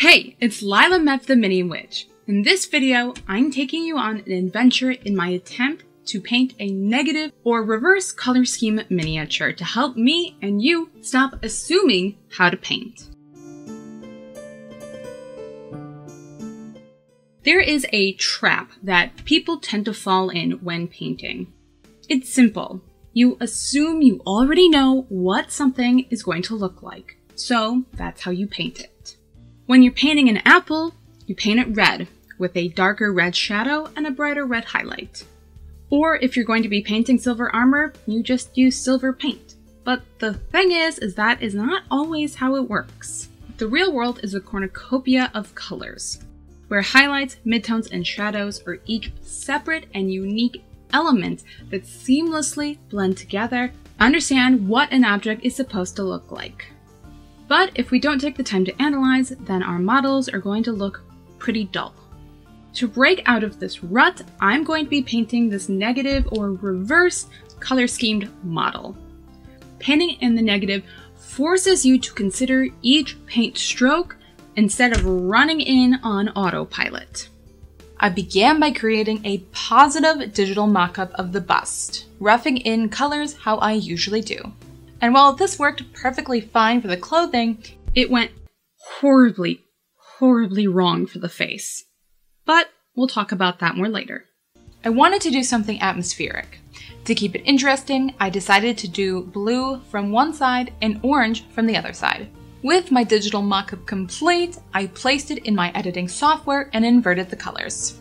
Hey, it's Lyla Mev the Mini Witch. In this video, I'm taking you on an adventure in my attempt to paint a negative or reverse color scheme miniature to help me and you stop assuming how to paint. There is a trap that people tend to fall in when painting. It's simple. You assume you already know what something is going to look like, so that's how you paint it. When you're painting an apple, you paint it red, with a darker red shadow and a brighter red highlight. Or if you're going to be painting silver armor, you just use silver paint. But the thing is that is not always how it works. The real world is a cornucopia of colors, where highlights, midtones, and shadows are each separate and unique elements that seamlessly blend together to understand what an object is supposed to look like. But if we don't take the time to analyze, then our models are going to look pretty dull. To break out of this rut, I'm going to be painting this negative or reverse color schemed model. Painting in the negative forces you to consider each paint stroke instead of running in on autopilot. I began by creating a positive digital mock-up of the bust, roughing in colors how I usually do. And while this worked perfectly fine for the clothing, it went horribly, horribly wrong for the face. But we'll talk about that more later. I wanted to do something atmospheric. To keep it interesting, I decided to do blue from one side and orange from the other side. With my digital mock-up complete, I placed it in my editing software and inverted the colors.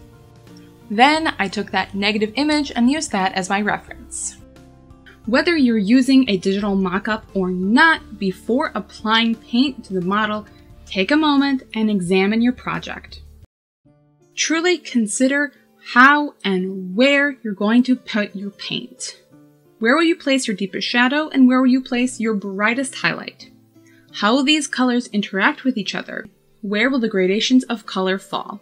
Then I took that negative image and used that as my reference. Whether you're using a digital mock-up or not, before applying paint to the model, take a moment and examine your project. Truly consider how and where you're going to put your paint. Where will you place your deepest shadow and where will you place your brightest highlight? How will these colors interact with each other? Where will the gradations of color fall?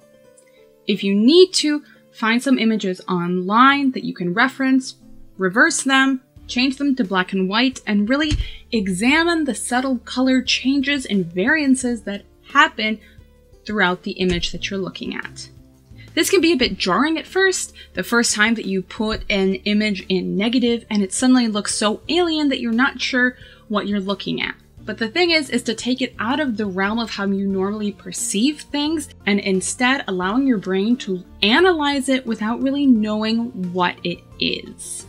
If you need to, find some images online that you can reference, reverse them, change them to black and white, and really examine the subtle color changes and variances that happen throughout the image that you're looking at. This can be a bit jarring at first, the first time that you put an image in negative and it suddenly looks so alien that you're not sure what you're looking at. But the thing is to take it out of the realm of how you normally perceive things and instead allowing your brain to analyze it without really knowing what it is.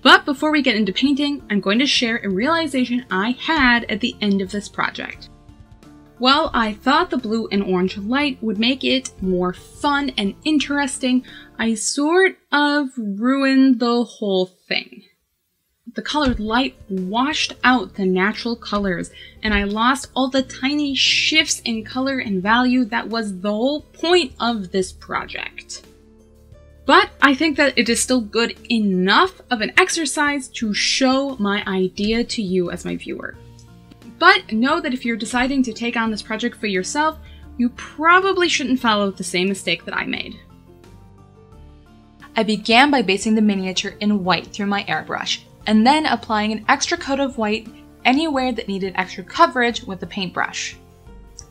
But before we get into painting, I'm going to share a realization I had at the end of this project. While I thought the blue and orange light would make it more fun and interesting, I sort of ruined the whole thing. The colored light washed out the natural colors, and I lost all the tiny shifts in color and value that was the whole point of this project. But I think that it is still good enough of an exercise to show my idea to you as my viewer. But know that if you're deciding to take on this project for yourself, you probably shouldn't follow the same mistake that I made. I began by basing the miniature in white through my airbrush, and then applying an extra coat of white anywhere that needed extra coverage with the paintbrush.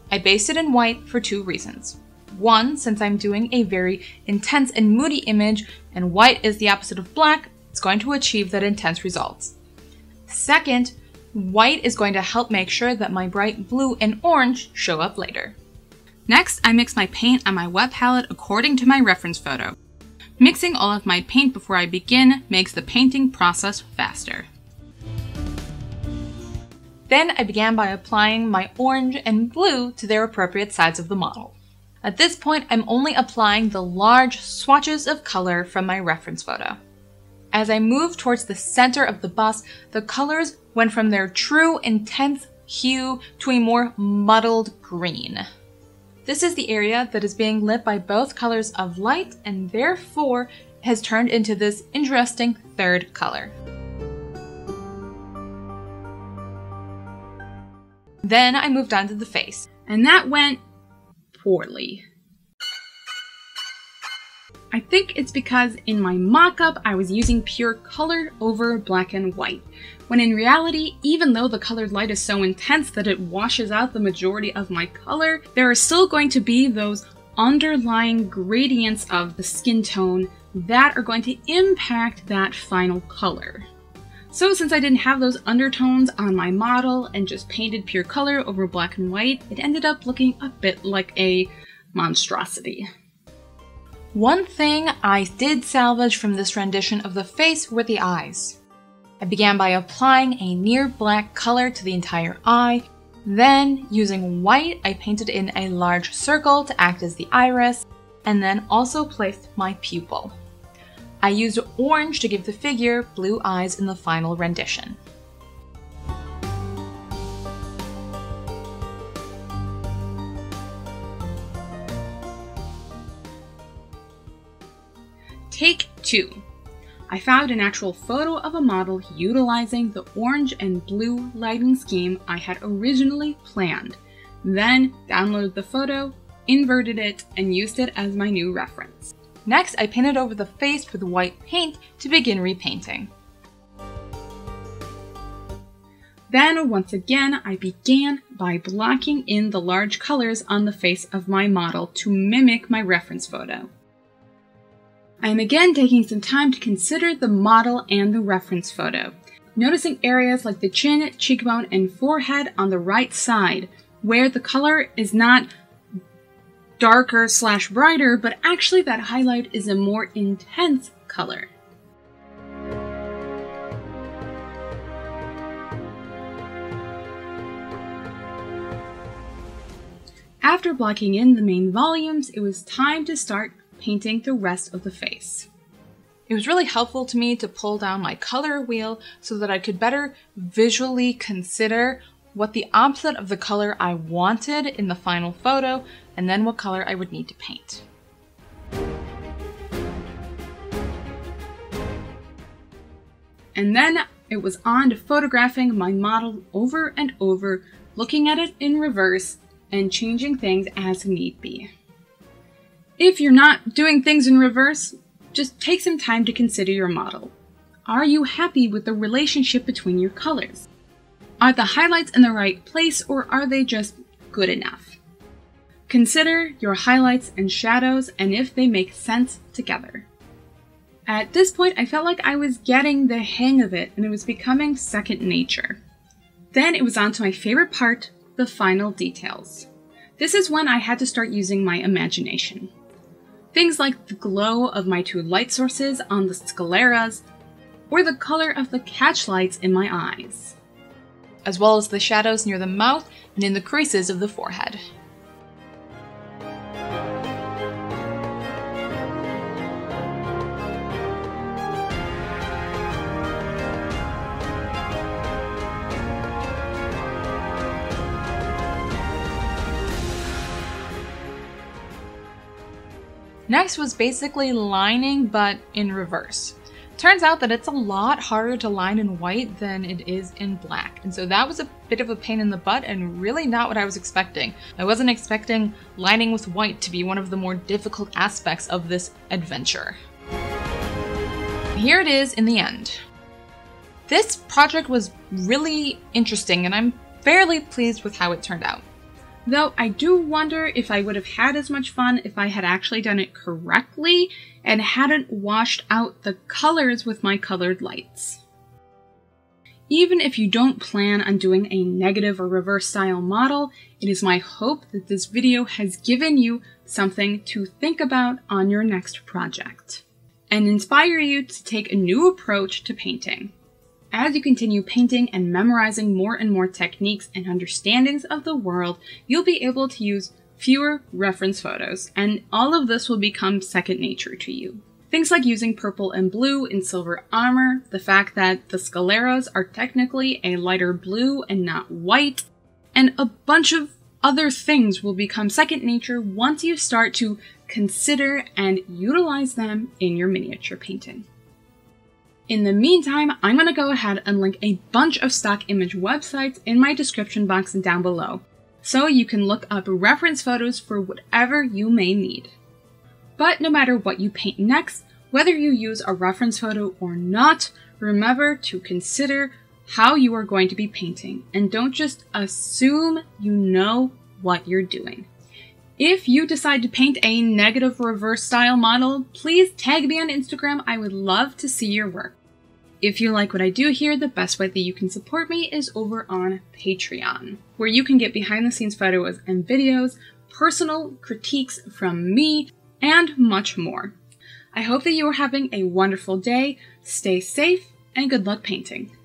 I based it in white for two reasons. One, since I'm doing a very intense and moody image, and white is the opposite of black, it's going to achieve that intense result. Second, white is going to help make sure that my bright blue and orange show up later. Next, I mix my paint on my wet palette according to my reference photo. Mixing all of my paint before I begin makes the painting process faster. Then I began by applying my orange and blue to their appropriate sides of the model. At this point, I'm only applying the large swatches of color from my reference photo. As I move towards the center of the bust, the colors went from their true intense hue to a more muddled green. This is the area that is being lit by both colors of light and therefore has turned into this interesting third color. Then I moved on to the face, and that went poorly. I think it's because in my mock-up I was using pure color over black and white, when in reality, even though the colored light is so intense that it washes out the majority of my color, there are still going to be those underlying gradients of the skin tone that are going to impact that final color. So since I didn't have those undertones on my model and just painted pure color over black and white, it ended up looking a bit like a monstrosity. One thing I did salvage from this rendition of the face were the eyes. I began by applying a near black color to the entire eye, then using white I painted in a large circle to act as the iris, and then also placed my pupil. I used orange to give the figure blue eyes in the final rendition. Take 2. I found an actual photo of a model utilizing the orange and blue lighting scheme I had originally planned, then downloaded the photo, inverted it, and used it as my new reference. Next, I painted over the face with white paint to begin repainting. Then, once again, I began by blocking in the large colors on the face of my model to mimic my reference photo. I am again taking some time to consider the model and the reference photo, noticing areas like the chin, cheekbone, and forehead on the right side, where the color is not darker / brighter, but actually that highlight is a more intense color. After blocking in the main volumes, it was time to start painting the rest of the face. It was really helpful to me to pull down my color wheel so that I could better visually consider what the opposite of the color I wanted in the final photo, and then what color I would need to paint. And then it was on to photographing my model over and over, looking at it in reverse, and changing things as need be. If you're not doing things in reverse, just take some time to consider your model. Are you happy with the relationship between your colors? Are the highlights in the right place, or are they just good enough? Consider your highlights and shadows and if they make sense together. At this point, I felt like I was getting the hang of it and it was becoming second nature. Then it was on to my favorite part, the final details. This is when I had to start using my imagination. Things like the glow of my two light sources on the scaleras, or the color of the catchlights in my eyes, as well as the shadows near the mouth and in the creases of the forehead. Next was basically lining, but in reverse. Turns out that it's a lot harder to line in white than it is in black, and so that was a bit of a pain in the butt and really not what I was expecting. I wasn't expecting lining with white to be one of the more difficult aspects of this adventure. Here it is in the end. This project was really interesting and I'm fairly pleased with how it turned out. Though I do wonder if I would have had as much fun if I had actually done it correctly and hadn't washed out the colors with my colored lights. Even if you don't plan on doing a negative or reverse style model, it is my hope that this video has given you something to think about on your next project and inspire you to take a new approach to painting. As you continue painting and memorizing more and more techniques and understandings of the world, you'll be able to use fewer reference photos, and all of this will become second nature to you. Things like using purple and blue in silver armor, the fact that the scaleras are technically a lighter blue and not white, and a bunch of other things will become second nature once you start to consider and utilize them in your miniature painting. In the meantime, I'm going to go ahead and link a bunch of stock image websites in my description box down below, so you can look up reference photos for whatever you may need. But no matter what you paint next, whether you use a reference photo or not, remember to consider how you are going to be painting and don't just assume you know what you're doing. If you decide to paint a negative reverse style model, please tag me on Instagram. I would love to see your work. If you like what I do here, the best way that you can support me is over on Patreon, where you can get behind the scenes photos and videos, personal critiques from me, and much more. I hope that you are having a wonderful day. Stay safe and good luck painting.